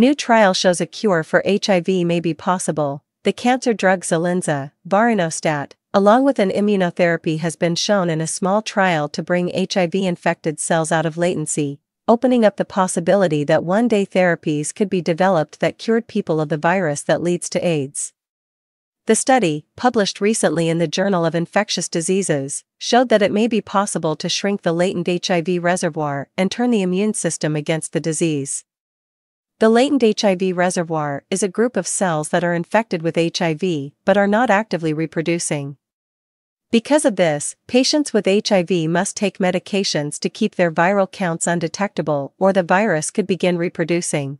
New trial shows a cure for HIV may be possible. The cancer drug Zolinza, vorinostat, along with an immunotherapy has been shown in a small trial to bring HIV-infected cells out of latency, opening up the possibility that one day therapies could be developed that cured people of the virus that leads to AIDS. The study, published recently in the Journal of Infectious Diseases, showed that it may be possible to shrink the latent HIV reservoir and turn the immune system against the disease. The latent HIV reservoir is a group of cells that are infected with HIV but are not actively reproducing. Because of this, patients with HIV must take medications to keep their viral counts undetectable or the virus could begin reproducing.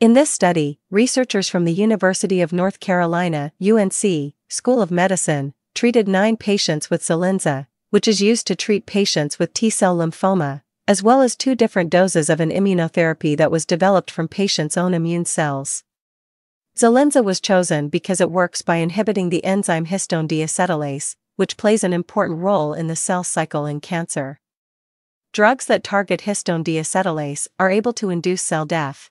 In this study, researchers from the University of North Carolina (UNC) School of Medicine treated 9 patients with Zolinza, which is used to treat patients with T-cell lymphoma, as well as 2 different doses of an immunotherapy that was developed from patients' own immune cells. Zolinza was chosen because it works by inhibiting the enzyme histone deacetylase, which plays an important role in the cell cycle in cancer. Drugs that target histone deacetylase are able to induce cell death.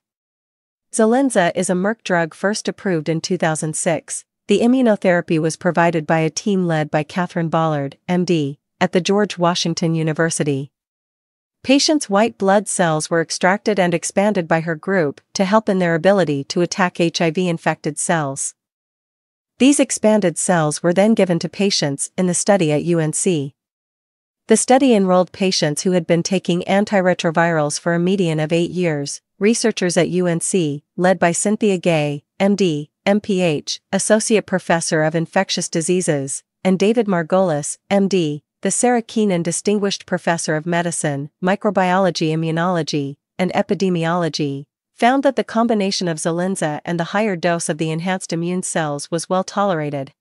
Zolinza is a Merck drug first approved in 2006. The immunotherapy was provided by a team led by Catherine Bollard, MD, at the George Washington University. Patients' white blood cells were extracted and expanded by her group to help in their ability to attack HIV-infected cells. These expanded cells were then given to patients in the study at UNC. The study enrolled patients who had been taking antiretrovirals for a median of 8 years. Researchers at UNC, led by Cynthia Gay, MD, MPH, Associate Professor of Infectious Diseases, and David Margolis, MD, the Sarah Keenan Distinguished Professor of Medicine, Microbiology, Immunology, and Epidemiology, found that the combination of Zolinza and the higher dose of the enhanced immune cells was well tolerated.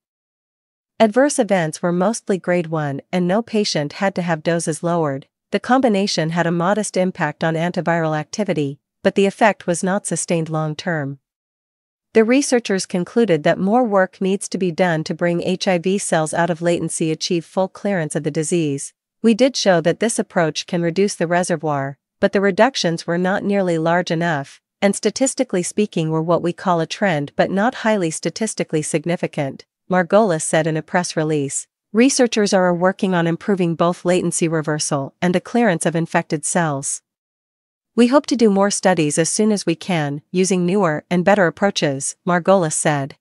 Adverse events were mostly grade 1 and no patient had to have doses lowered. The combination had a modest impact on antiviral activity, but the effect was not sustained long-term. The researchers concluded that more work needs to be done to bring HIV cells out of latency achieve full clearance of the disease. We did show that this approach can reduce the reservoir, but the reductions were not nearly large enough, and statistically speaking were what we call a trend but not highly statistically significant, Margolis said in a press release. Researchers are working on improving both latency reversal and the clearance of infected cells. We hope to do more studies as soon as we can, using newer and better approaches, Margolis said.